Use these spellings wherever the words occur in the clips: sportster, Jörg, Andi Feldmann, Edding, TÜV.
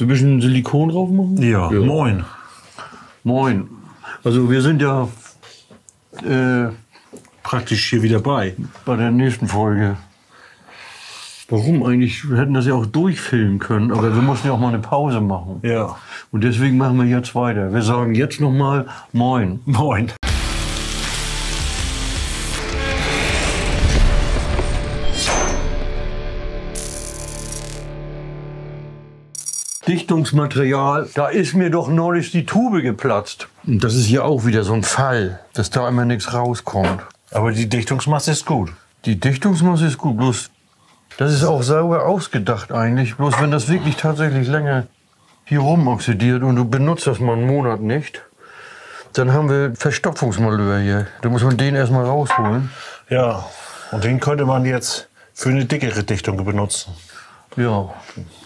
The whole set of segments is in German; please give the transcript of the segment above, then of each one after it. So ein bisschen Silikon drauf machen? Ja, ja. Moin. Moin. Also wir sind ja praktisch hier wieder bei der nächsten Folge. Warum eigentlich? Wir hätten das ja auch durchfilmen können, aber wir mussten ja auch mal eine Pause machen. Ja. Und deswegen machen wir jetzt weiter. Wir sagen jetzt nochmal Moin. Moin. Dichtungsmaterial, da ist mir doch neulich die Tube geplatzt. Und das ist hier auch wieder so ein Fall, dass da immer nichts rauskommt. Aber die Dichtungsmasse ist gut. Die Dichtungsmasse ist gut, bloß das ist auch sauber ausgedacht eigentlich. Bloß wenn das wirklich tatsächlich länger hier rum oxidiert und du benutzt das mal einen Monat nicht, dann haben wir Verstopfungsmalheur hier. Da muss man den erstmal rausholen. Ja, und den könnte man jetzt für eine dickere Dichtung benutzen. Ja,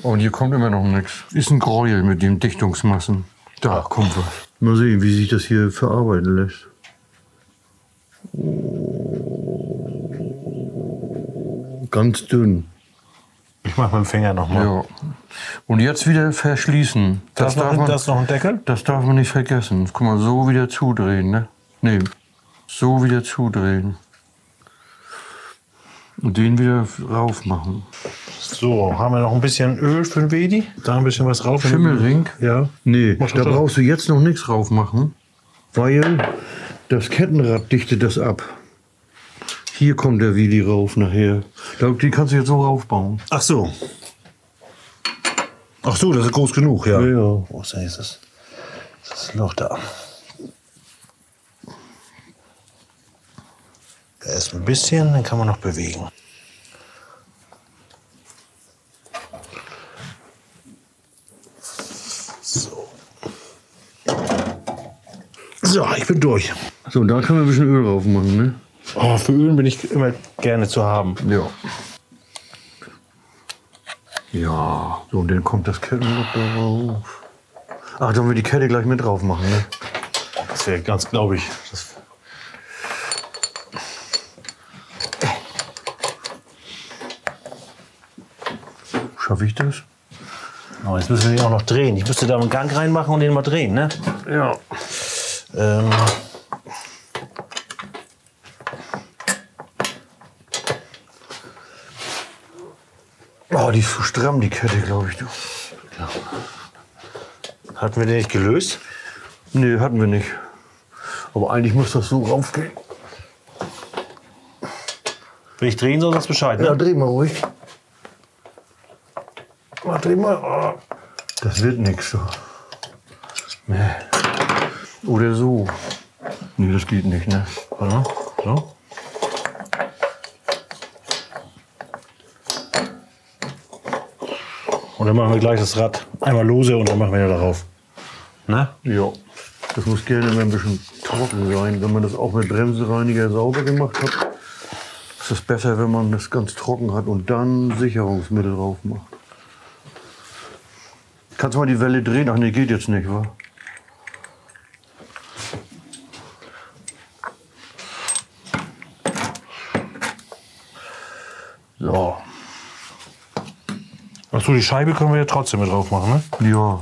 und hier kommt immer noch nichts. Ist ein Gräuel mit den Dichtungsmassen. Da kommt was. Mal sehen, wie sich das hier verarbeiten lässt. Oh, ganz dünn. Ich mache mit dem Finger nochmal. Ja. Und jetzt wieder verschließen. Das noch ein Deckel? Das darf man nicht vergessen. Guck mal, so wieder zudrehen, ne? Nee, so wieder zudrehen. Und den wieder rauf machen. So, haben wir noch ein bisschen Öl für den Wedi? Da ein bisschen was rauf. Schimmelring? Ja. Nee, da brauchst du jetzt noch nichts rauf machen, weil das Kettenrad dichtet das ab. Hier kommt der Wedi rauf nachher. Die kannst du jetzt so raufbauen. Ach so. Ach so, das ist groß genug, ja. Ja. Wo ist denn jetzt das Loch da? Erst ein bisschen, dann kann man noch bewegen. So. So, ich bin durch. So, und da können wir ein bisschen Öl drauf machen, ne? Oh, für Öl bin ich immer gerne zu haben. Ja. Ja. So, und dann kommt das Kettenrad drauf. Ach, dann wir die Kette gleich mit drauf machen, ne? Das wäre ganz, glaube ich. Schaffe ich das? Oh, jetzt müssen wir den auch noch drehen. Ich müsste da einen Gang reinmachen und den mal drehen, ne? Ja. Oh, die ist so stramm, die Kette, glaube ich. Du. Ja. Hatten wir den nicht gelöst? Nee, hatten wir nicht. Aber eigentlich muss das so raufgehen. Will ich drehen, sonst Bescheid, ne? Ja, dreh mal ruhig. Dreh mal. Oh. Das wird nichts so. Nee. Oder so. Nee, das geht nicht, ne? Warte mal. So. Und dann machen wir gleich das Rad einmal lose und dann machen wir ja darauf. Ne? Ja. Das muss gerne immer ein bisschen trocken sein. Wenn man das auch mit Bremsenreiniger sauber gemacht hat, ist es besser, wenn man das ganz trocken hat und dann Sicherungsmittel drauf macht. Kannst du mal die Welle drehen? Ach nee, geht jetzt nicht, wa? So. Ach so, die Scheibe können wir ja trotzdem mit drauf machen, ne? Ja.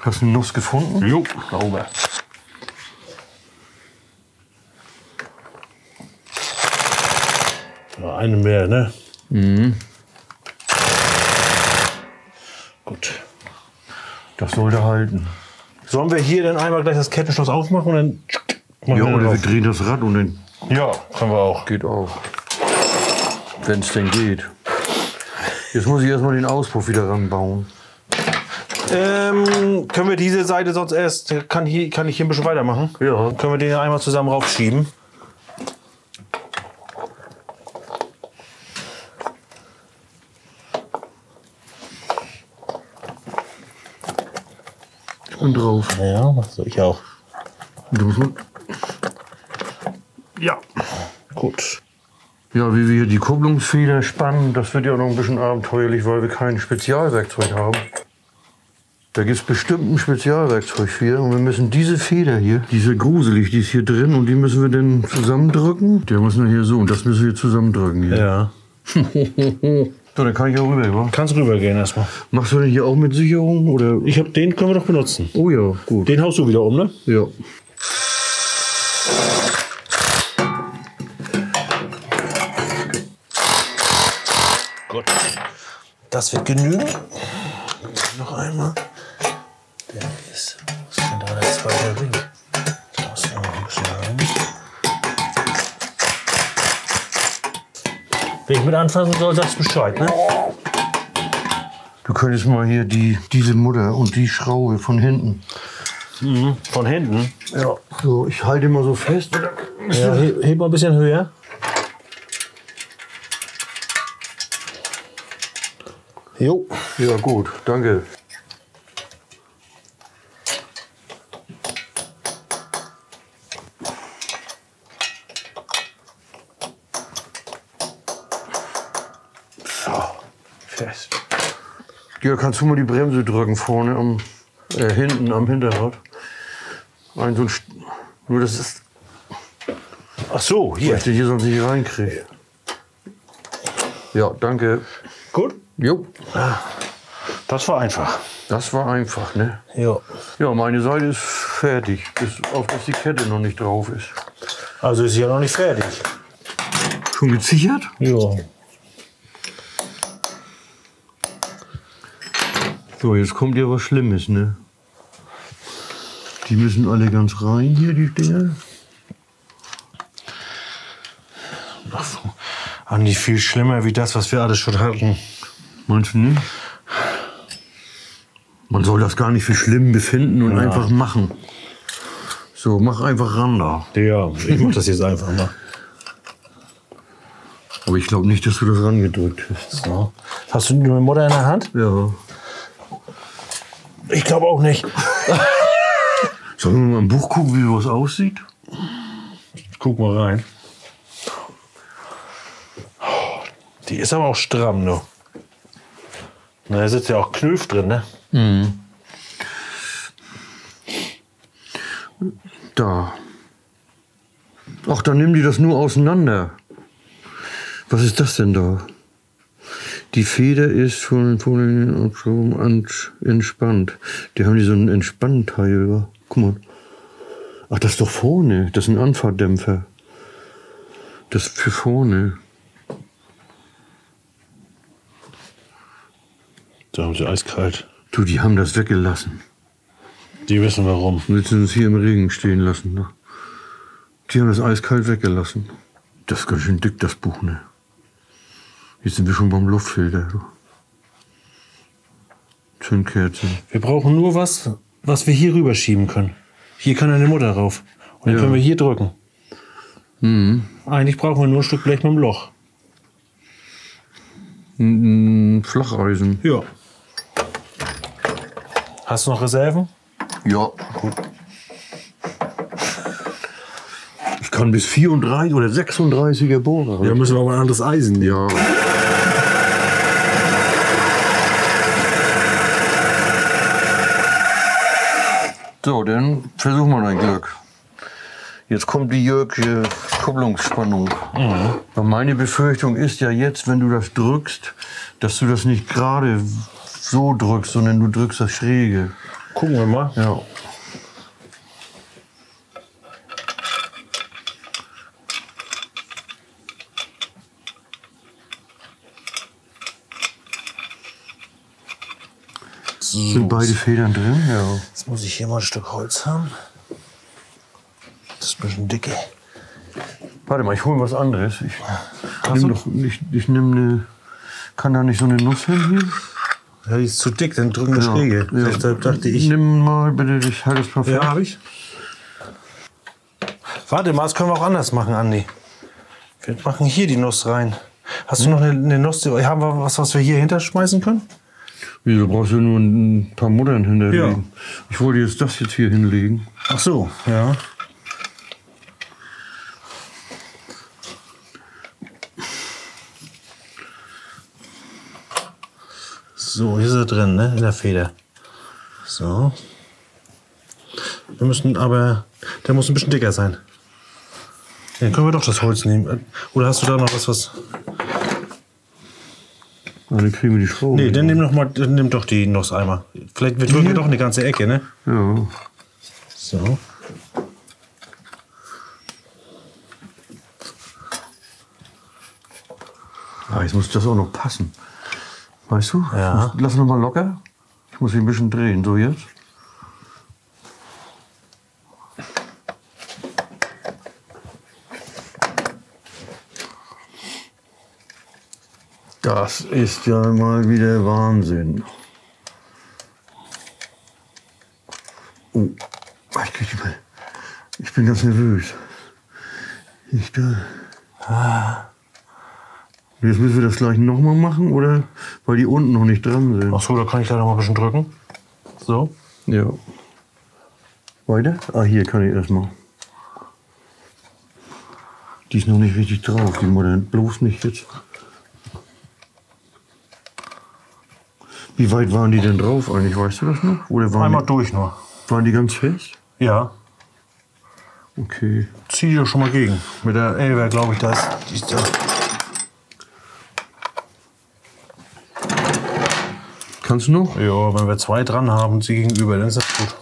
Hast du eine Nuss gefunden? Jo, sauber. Eine mehr, ne? Mhm. Gut. Das sollte halten. Sollen wir hier dann einmal gleich das Kettenschloss aufmachen und dann... Ja, oder wir drehen das Rad und dann... Ja, können wir auch. Geht auch. Wenn es denn geht. Jetzt muss ich erstmal den Auspuff wieder ranbauen. Können wir diese Seite sonst erst... Kann ich hier ein bisschen weitermachen? Ja. Können wir den einmal zusammen raufschieben? Drauf. Ja, so ich auch. Ja. Gut. Ja, wie wir hier die Kupplungsfeder spannen, das wird ja noch ein bisschen abenteuerlich, weil wir kein Spezialwerkzeug haben. Da gibt es bestimmt ein Spezialwerkzeug für. Und wir müssen diese Feder hier, diese gruselig, die ist hier drin, und die müssen wir dann zusammendrücken. Der muss nachher so, und das müssen wir zusammendrücken hier. Ja. So, dann kann ich auch rüber, oder? Kannst rübergehen erstmal. Machst du denn hier auch mit Sicherung, oder? Ich hab den, können wir doch benutzen. Oh ja, gut. Den haust du wieder um, ne? Ja. Gut. Das wird genügen. Noch einmal. Der ist. Was ist denn da der zweite Ring? Das ist noch ein bisschen lang. Wenn ich mit anfassen soll, sagst du Bescheid, ne? Du könntest mal hier diese Mutter und die Schraube von hinten. Mhm. Von hinten? Ja. So, ich halte immer so fest. Ja, heb mal ein bisschen höher. Jo. Ja, gut, danke. So, fest. Ja, kannst du mal die Bremse drücken vorne, hinten am Hinterrad. Nur das ist... Ach so, hier. Weil ich den hier sonst nicht reinkriege. Ja, danke. Gut. Jo. Das war einfach. Das war einfach, ne? Ja. Ja, meine Seite ist fertig, bis auf dass die Kette noch nicht drauf ist. Also ist sie ja noch nicht fertig. Schon gezichert? Ja. So, jetzt kommt ja was Schlimmes, ne? Die müssen alle ganz rein hier, die Dinger. Andi, viel schlimmer wie das, was wir alles schon hatten. Meinst du nicht? Man soll das gar nicht für schlimm befinden und einfach machen. So, mach einfach ran da. Ja, ich mach das jetzt einfach mal. Aber ich glaube nicht, dass du das rangedrückt hast. So. Hast du die Mutter in der Hand? Ja. Ich glaube auch nicht. Sollen wir mal im Buch gucken, wie was aussieht? Guck mal rein. Die ist aber auch stramm, ne? Na, da sitzt ja auch Knöpf drin, ne? Mhm. Da. Ach, dann nehmen die das nur auseinander. Was ist das denn da? Die Feder ist von den Abschrauben entspannt. Die haben die so einen entspannten Teil. Guck mal. Ach, das ist doch vorne. Das ist ein Anfahrtdämpfer. Das ist für vorne. Da haben sie eiskalt. Du, die haben das weggelassen. Die wissen warum. Willst du uns hier im Regen stehen lassen? Ne? Die haben das eiskalt weggelassen. Das ist ganz schön dick, das Buch, ne? Jetzt sind wir schon beim Luftfilter. Zündkerzen. Wir brauchen nur was, was wir hier rüberschieben können. Hier kann eine Mutter rauf. Und dann können wir hier drücken. Mhm. Eigentlich brauchen wir nur ein Stück Blech mit dem Loch. Ein Flacheisen. Ja. Hast du noch Reserven? Ja. Gut. Ich kann bis 34 oder 36er bohren. Ja, müssen wir aber ein anderes Eisen nehmen. Ja. So, dann versuchen wir dein Glück. Jetzt kommt die Jörg Kupplungsspannung. Mhm. Meine Befürchtung ist ja jetzt, wenn du das drückst, dass du das nicht gerade so drückst, sondern du drückst das schräge. Gucken wir mal. Ja. So. Sind beide Federn drin? Ja. Jetzt muss ich hier mal ein Stück Holz haben. Das ist ein bisschen dicke. Warte mal, ich hole was anderes. Ich nehme eine. Kann da nicht so eine Nuss hin? Ja, die ist zu dick, dann drücken wir Schläge. Ja. Deshalb dachte ich. Nimm mal bitte das halbes Parfum. Ja, hab ich. Warte mal, das können wir auch anders machen, Andi. Wir machen hier die Nuss rein. Hast du noch eine Nuss? Haben wir was wir hier hinterschmeißen können? Wieso brauchst du nur ein paar Muttern hinterlegen? Ja. Ich wollte jetzt das jetzt hier hinlegen. Ach so, ja. So, hier ist er drin, ne? In der Feder. So. Wir müssen aber, der muss ein bisschen dicker sein. Dann können wir doch das Holz nehmen. Oder hast du da noch was? Na, dann kriegen wir die Schrauben. Nee, dann nimm doch die Nusseimer. Vielleicht drücken wir doch eine ganze Ecke, ne? Ja. So. Ah, jetzt muss das auch noch passen. Weißt du? Ja. Lass noch mal locker. Ich muss mich ein bisschen drehen, so jetzt. Das ist ja mal wieder Wahnsinn. Oh, ich krieg die Brille. Ich bin ganz nervös. Ich da. Ah. Jetzt müssen wir das gleich nochmal machen, oder? Weil die unten noch nicht dran sind. Ach so, da kann ich da noch mal ein bisschen drücken. So. Ja. Weiter? Ah, hier kann ich erstmal. Die ist noch nicht richtig drauf, die Modern. Bloß nicht jetzt. Wie weit waren die denn drauf eigentlich, weißt du das noch? Oder waren einmal die, durch nur. Waren die ganz fest? Ja. Okay. Zieh die doch schon mal gegen. Mit der Elber, glaube ich, das. Die ist da. Kannst du noch? Ja, wenn wir zwei dran haben und sie gegenüber, dann ist das gut.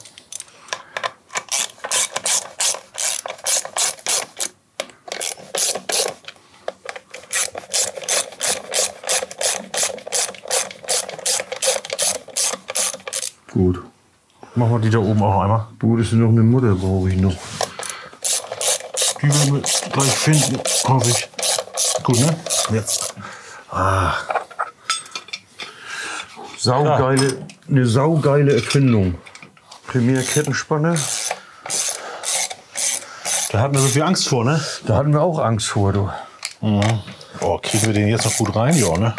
Gut. Machen wir die da oben auch einmal. Du, das ist noch eine Mutter, brauche ich noch. Die werden wir gleich finden, hoffe ich. Gut, ne? Jetzt. Ah. Saugeile, ja. Eine saugeile Erfindung. Primärkettenspanne. Da hatten wir so viel Angst vor, ne? Da hatten wir auch Angst vor, du. Mhm. Oh, kriegen wir den jetzt noch gut rein? Ja, ne?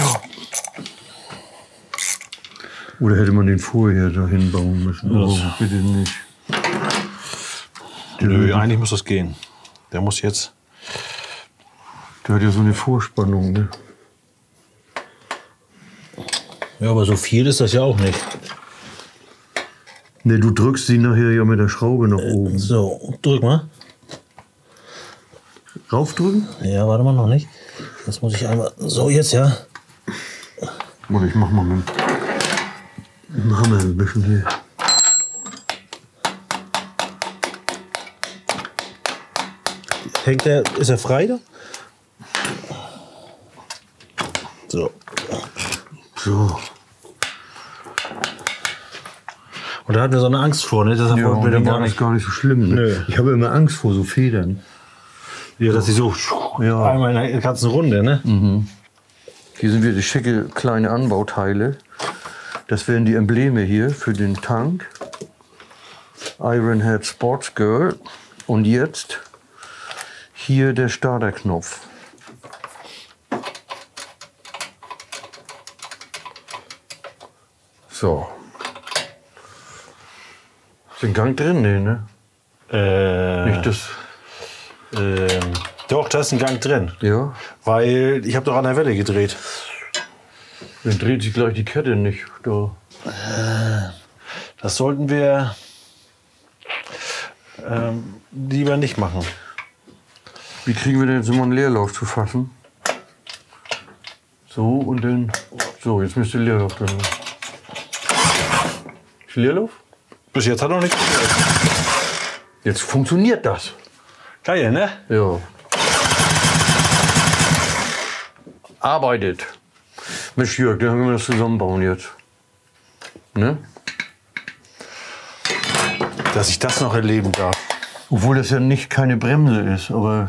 Ja. Oder hätte man den vorher dahin bauen müssen? Oh, bitte nicht. Nö, eigentlich muss das gehen. Der muss jetzt... Der hat ja so eine Vorspannung, ne? Ja, aber so viel ist das ja auch nicht. Ne, du drückst sie nachher ja mit der Schraube nach oben. So, drück mal. Raufdrücken? Ja, warte mal, noch nicht. Das muss ich einmal... So, jetzt, ja. Oder ich mach mal mit dem Hammer ein bisschen hier. Hängt der... Ist er frei da? So. So. Und da hatten wir so eine Angst vor, ne? Deshalb wollten wir da gar nicht so schlimm. Ne? Ich habe immer Angst vor so Federn. Ja, dass sie so einmal in der ganzen Runde, ne? Mhm. Hier sind wieder schicke kleine Anbauteile. Das wären die Embleme hier für den Tank. Ironhead Sportster. Und jetzt hier der Starterknopf. So. Ist ein Gang drin? Nee, ne? Nicht das. Doch, da ist ein Gang drin. Ja. Weil ich habe doch an der Welle gedreht. Dann dreht sich gleich die Kette nicht. Da. Das sollten wir lieber nicht machen. Wie kriegen wir denn jetzt immer einen Leerlauf zu fassen? So und dann. So, jetzt müsste Leerlauf drin sein. Leerlauf? Bis jetzt hat noch nichts gehört. Jetzt funktioniert das. Geil, ne? Ja. Arbeitet. Mensch Jörg, dann können wir das zusammenbauen jetzt. Ne? Dass ich das noch erleben darf. Obwohl das ja nicht keine Bremse ist, aber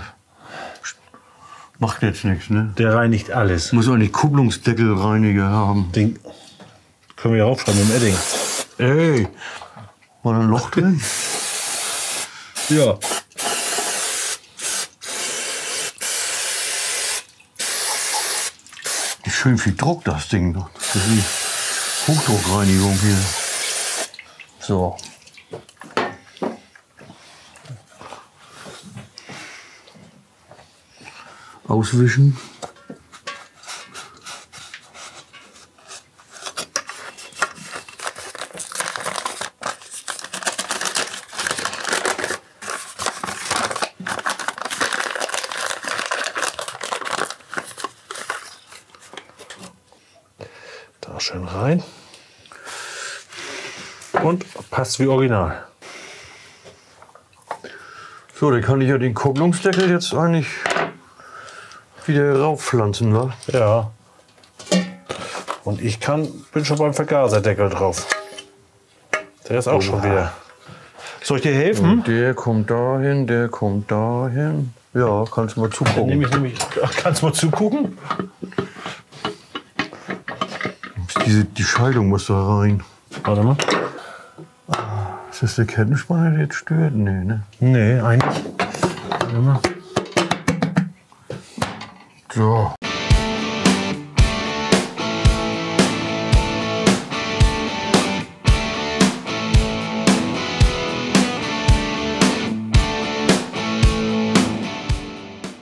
macht jetzt nichts, ne? Der reinigt alles. Muss auch nicht Kupplungsdeckelreiniger haben. Den können wir ja aufschreiben im Edding. Ey, war da ein Loch drin? Ja. Ist schön viel Druck, das Ding. Das ist die Hochdruckreinigung hier. So. Auswischen. schön rein. Und passt wie original. So, dann kann ich ja den Kupplungsdeckel jetzt eigentlich wieder raufpflanzen, ne? Ja. Und ich bin schon beim Vergaserdeckel drauf. Der ist auch schon wieder. Soll ich dir helfen? Der kommt dahin, der kommt dahin. Ja, kannst du mal zugucken. Kannst du mal zugucken? Die Scheidung muss da rein. Warte mal. Ist das der Kettenspanner, der jetzt stört? Nee, ne? Nee, eigentlich. Warte mal. So.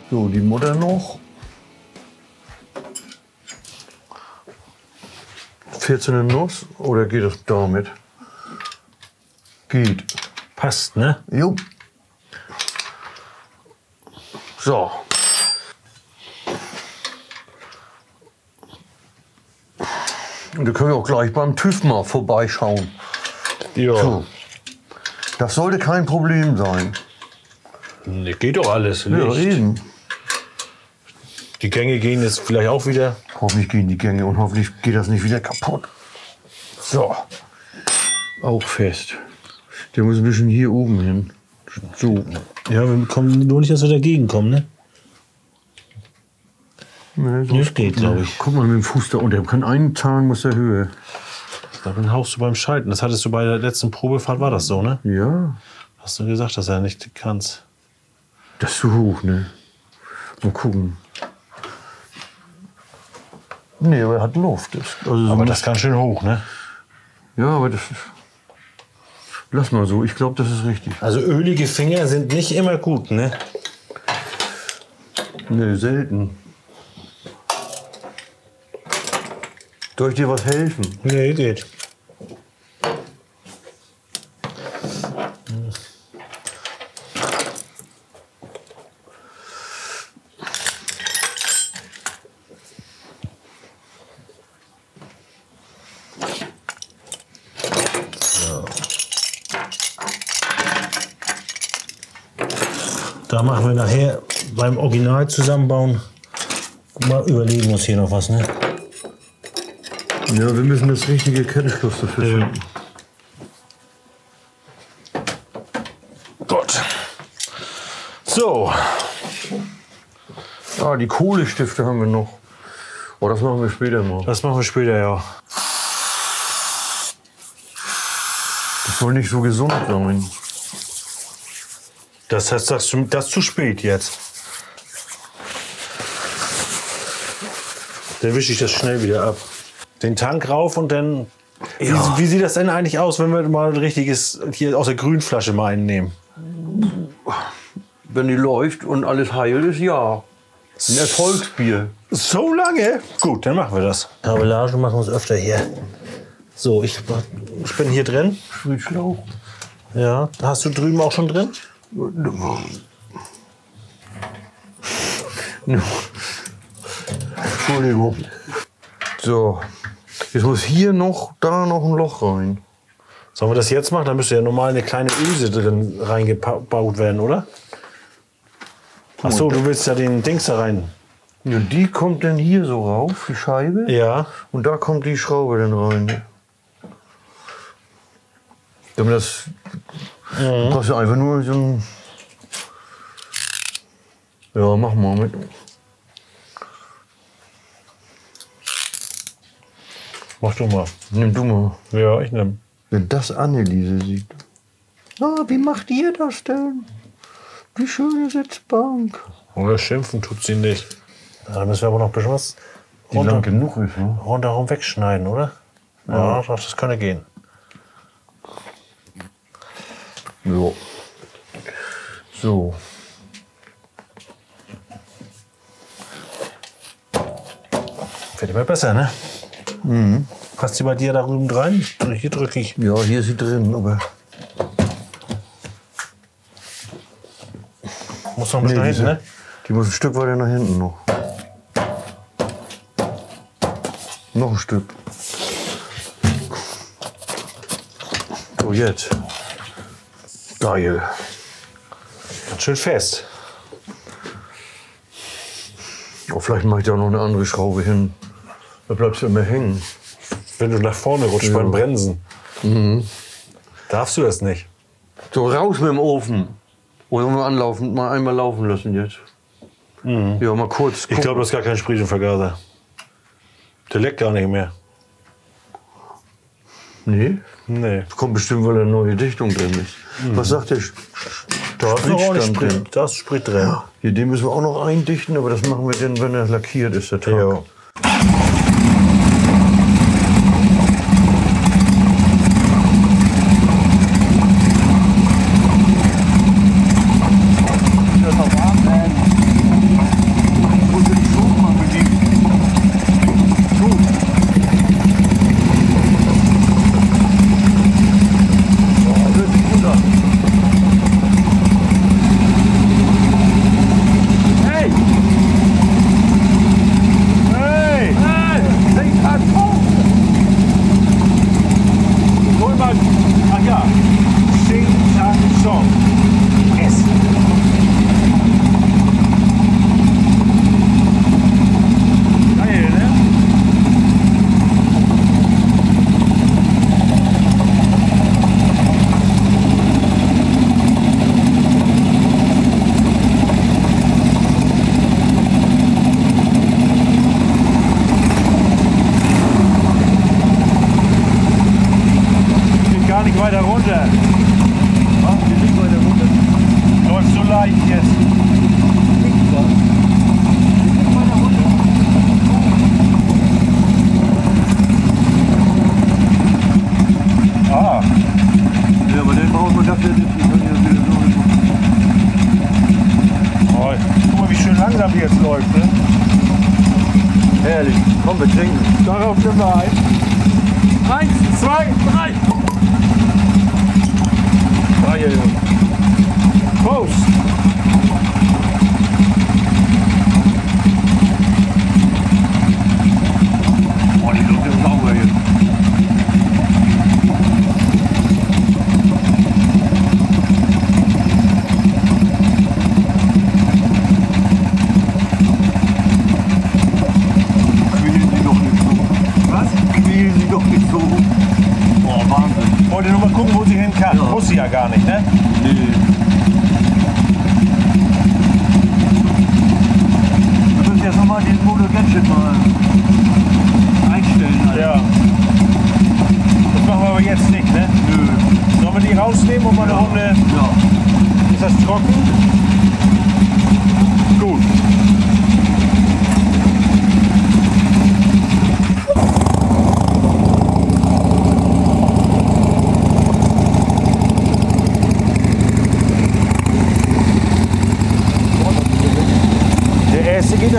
So, die Mutter noch. 14er Nuss oder geht das damit? Geht. Passt, ne? Jo. So. Und da können wir auch gleich beim TÜV mal vorbeischauen. Ja. So. Das sollte kein Problem sein. Ne, geht doch alles. Ja, eben. Die Gänge gehen jetzt vielleicht auch wieder. Hoffentlich gehen die Gänge und hoffentlich geht das nicht wieder kaputt. So. Auch fest. Der muss ein bisschen hier oben hin. So. Ja, wir kommen nur nicht, dass wir dagegen kommen, ne? Nee, so das geht, glaube ich. Guck mal mit dem Fuß da unter. Kann einen Zahn muss der Höhe. Dann haust du beim Schalten. Das hattest du bei der letzten Probefahrt, war das so, ne? Ja. Hast du gesagt, dass er nicht kannst. Das ist zu hoch, ne? Mal gucken. Nee, aber er hat Luft. Aber das ist ganz schön hoch, ne? Ja, aber das ist... Lass mal so, ich glaube, das ist richtig. Also ölige Finger sind nicht immer gut, ne? Ne, selten. Soll ich dir was helfen? Nee, geht. Da machen wir nachher beim Original zusammenbauen. Mal überlegen uns hier noch was, ne? Ja, wir müssen das richtige Kettenschloss dafür finden. Gut. So. Ah, die Kohlestifte haben wir noch. Oh, das machen wir später mal. Das machen wir später, ja. Das soll nicht so gesund sein. Das heißt, das ist zu spät jetzt. Dann wische ich das schnell wieder ab. Den Tank rauf und dann... Ja. Wie sieht das denn eigentlich aus, wenn wir mal ein richtiges hier aus der Grünflasche mal einnehmen? Wenn die läuft und alles heil ist, ja. Ein Erfolgsbier. So lange? Gut, dann machen wir das. Kabellage machen wir uns öfter hier. So, ich bin hier drin. Schlauch. Ja, hast du drüben auch schon drin? Entschuldigung. So, jetzt muss hier noch, da noch ein Loch rein. Sollen wir das jetzt machen? Da müsste ja normal eine kleine Öse drin reingebaut werden, oder? Ach so, du willst ja den Dings da rein. Ja, die kommt dann hier so rauf, die Scheibe. Ja. Und da kommt die Schraube dann rein. Damit das... Du brauchst ja einfach nur so ein... Ja, mach mal mit. Mach du mal. Nimm du mal. Ja, ich nehm. Wenn das Anneliese sieht. Ah, wie macht ihr das denn? Wie schöne Sitzbank. Oder schimpfen tut sie nicht. Da müssen wir aber noch ein bisschen was... Die lang genug ist, ne? Rundherum wegschneiden, oder? Ja, das könnte gehen. So. So. Wird immer besser, ne? Mhm. Passt sie bei dir da drüben rein? Hier drücke ich. Ja, hier ist sie drin, aber... Muss noch ein bisschen hinten, ne? Die muss ein Stück weiter nach hinten noch. Noch ein Stück. So, jetzt. Geil. Ganz schön fest. Oh, vielleicht mache ich da noch eine andere Schraube hin. Da bleibst du immer hängen. Wenn du nach vorne rutschst beim Bremsen. Mhm. Darfst du das nicht? So, raus mit dem Ofen. Oder mal anlaufen, mal einmal laufen lassen jetzt. Mhm. Ja, mal kurz gucken. Ich glaube, das ist gar kein Spriesenvergaser. Der leckt gar nicht mehr. Nee? Nee. Kommt bestimmt, weil da eine neue Dichtung drin ist. Mhm. Was sagt der Spritstand drin? Da ist Sprit drin. Ja, hier, den müssen wir auch noch eindichten, aber das machen wir dann, wenn er lackiert ist, der Tag. Ja.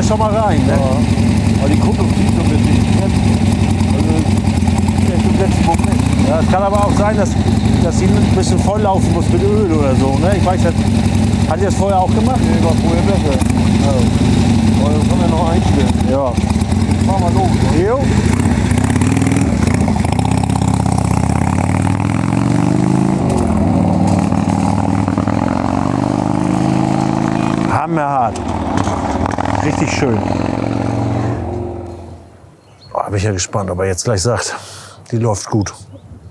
Schon mal rein, ne? Ja. Aber die Kupplung zieht so ein bisschen. Also, im letzten Moment. Ja, es kann aber auch sein, dass sie ein bisschen volllaufen muss mit Öl oder so, ne? Ich weiß, hat ihr das vorher auch gemacht? Nee, war vorher besser. Ja. Aber das können wir noch einstellen. Ja. Jetzt fahren wir los. Ne? Jo. Hammerhart. Richtig schön. Oh, bin ich ja gespannt, ob er jetzt gleich sagt, die läuft gut.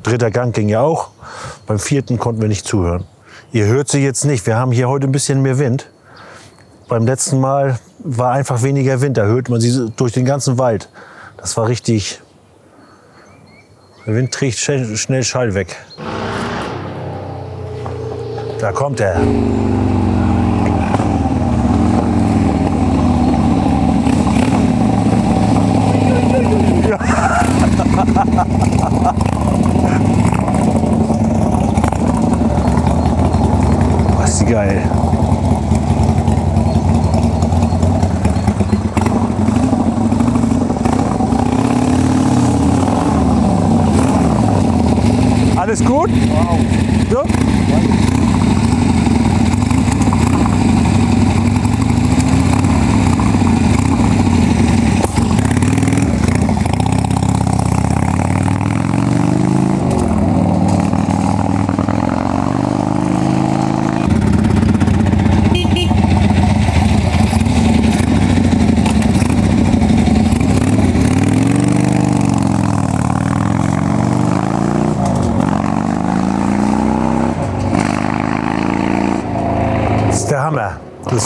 Dritter Gang ging ja auch. Beim vierten konnten wir nicht zuhören. Ihr hört sie jetzt nicht. Wir haben hier heute ein bisschen mehr Wind. Beim letzten Mal war einfach weniger Wind. Da hört man sie durch den ganzen Wald. Das war richtig. Der Wind trägt schnell Schall weg. Da kommt er. Was ist die geil. Alles gut? Wow. Ja?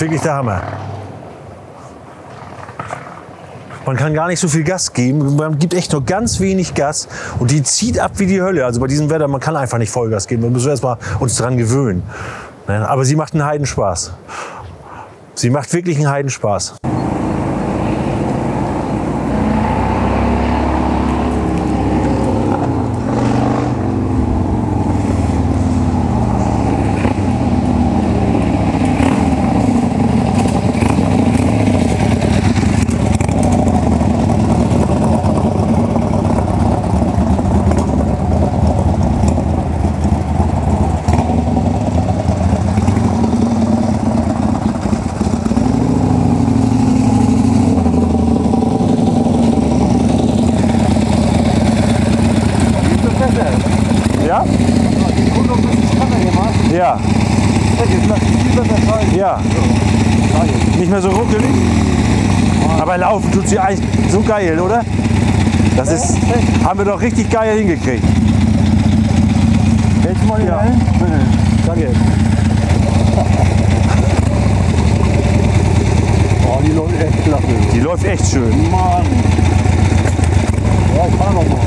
ist wirklich der Hammer. Man kann gar nicht so viel Gas geben, man gibt echt nur ganz wenig Gas und die zieht ab wie die Hölle. Also bei diesem Wetter, man kann einfach nicht Vollgas geben, wir müssen erst mal uns dran gewöhnen. Aber sie macht einen Heidenspaß. Sie macht wirklich einen Heidenspaß. Ja. Ja. Nicht mehr so ruckelig. Aber laufen tut sie eigentlich so geil, oder? Das ist, haben wir doch richtig geil hingekriegt. Jetzt mal hier rein. Danke. Oh, die läuft echt klasse. Die läuft echt schön. Mann. Ja, ich fahr noch mal.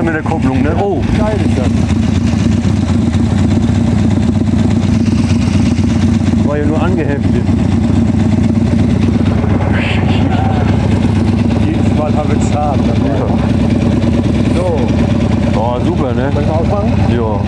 Mit der Kupplung, ne? Oh, geil ist das. War ja nur angeheftet. Jedes Mal haben wir es hart. Ja. So. Oh, super, ne? Kannst du auffangen? Ja.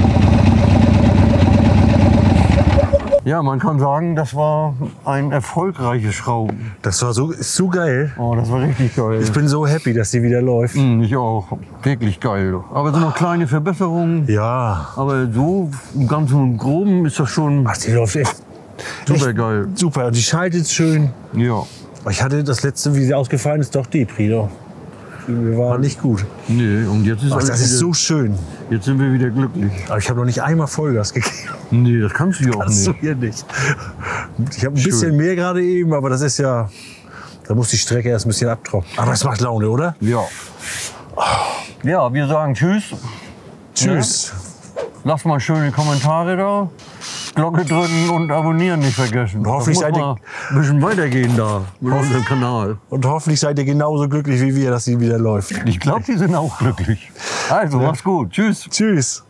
Ja, man kann sagen, das war ein erfolgreiches Schrauben. Das war so geil. Oh, das war richtig geil. Ich bin so happy, dass die wieder läuft. Mm, ich auch. Wirklich geil. Aber so noch kleine Verbesserungen. Ja. Aber so im Ganzen und Groben ist das schon. Ach, die läuft echt super geil. Super. Und die schaltet schön. Ja. Ich hatte das letzte, wie sie ausgefallen ist, doch die Prida. Wir waren nicht gut. Nee, und jetzt ist alles. Das ist wieder, so schön. Jetzt sind wir wieder glücklich. Aber ich habe noch nicht einmal Vollgas gegeben. Nee, das kannst du ja auch nicht. Das kannst du hier nicht. Ich habe ein bisschen mehr gerade eben, aber das ist ja. Da muss die Strecke erst ein bisschen abtrocknen. Aber es macht Laune, oder? Ja. Oh. Ja, wir sagen tschüss. Tschüss. Ja. Lasst mal schöne Kommentare da. Glocke drücken und abonnieren nicht vergessen. Hoffentlich seid ihr ein bisschen weitergehen da mit unserem Kanal. Und hoffentlich seid ihr genauso glücklich wie wir, dass sie wieder läuft. Ich glaube, die sind auch glücklich. Also, ja. Macht's gut. Tschüss. Tschüss.